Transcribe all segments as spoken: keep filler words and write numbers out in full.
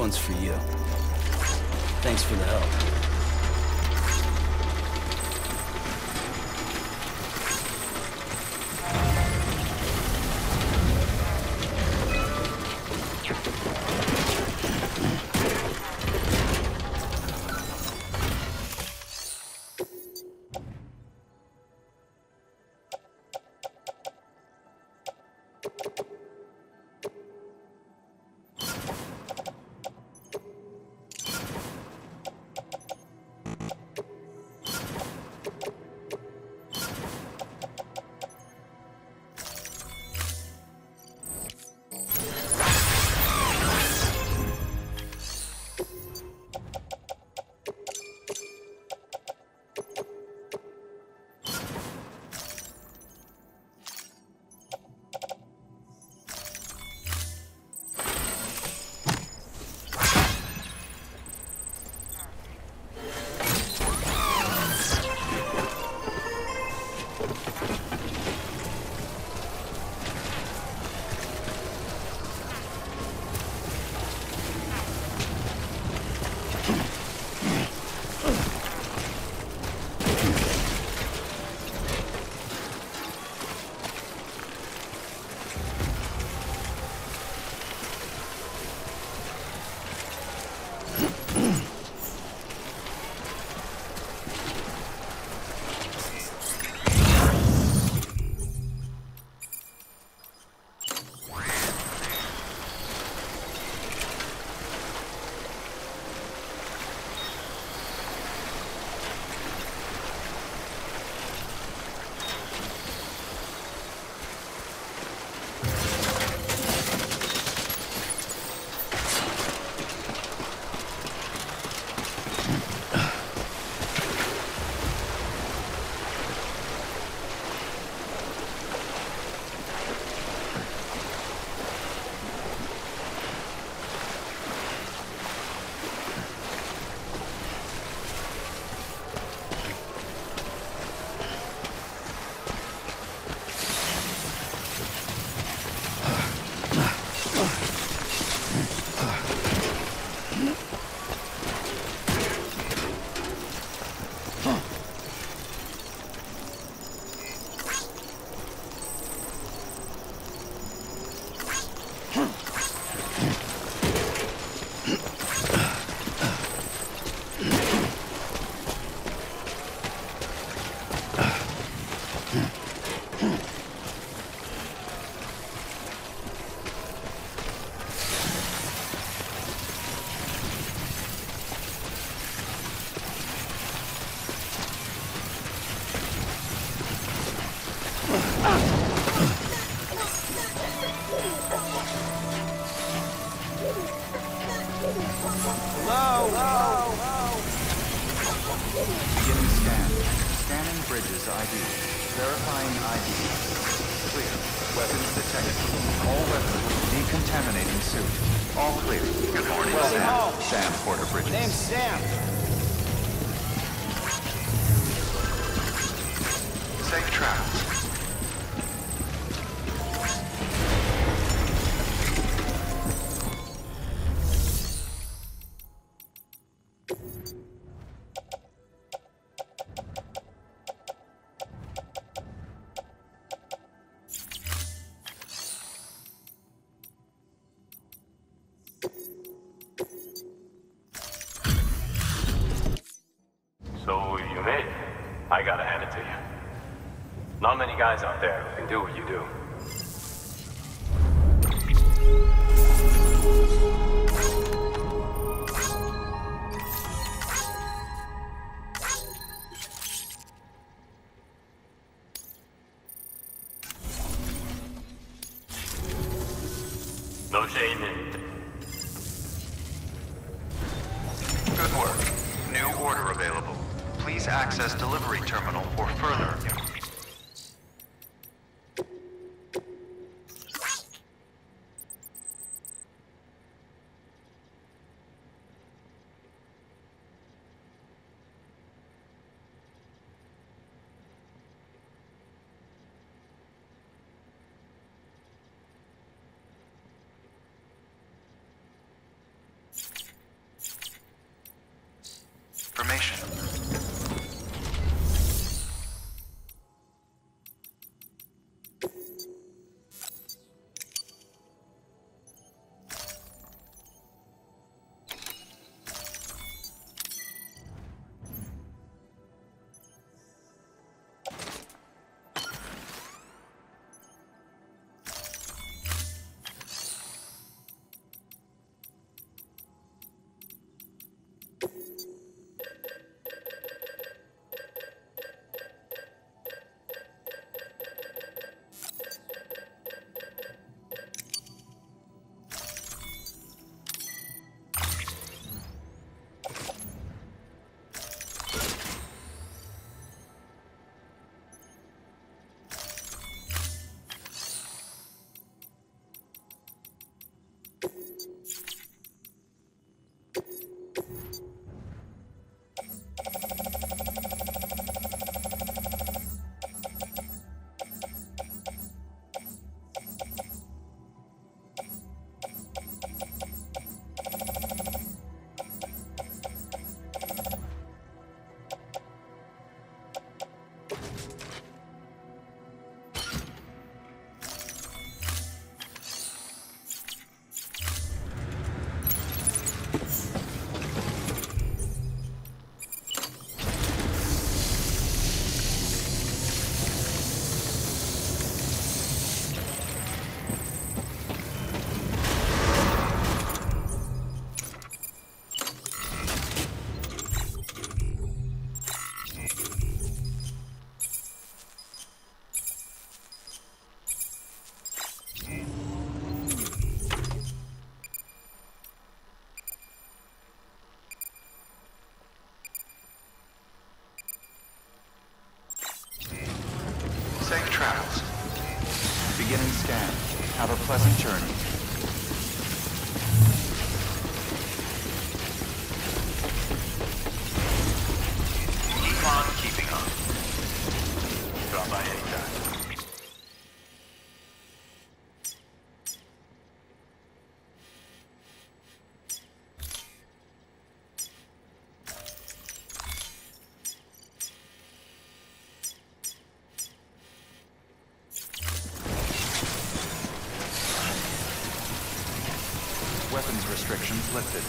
one's for you. Thanks for the help. Sam Porter Bridges. Name's Sam. Safe travels. I gotta hand it to you. Not many guys out there who can do what you do. No shame in it. Good work. New order available. Please access delivery terminal or further. Safe travels. Beginning scan. Have a pleasant journey. Keep on keeping on. Drop by any time. Weapons restrictions lifted.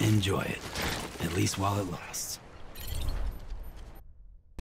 Enjoy it, at least while it lasts.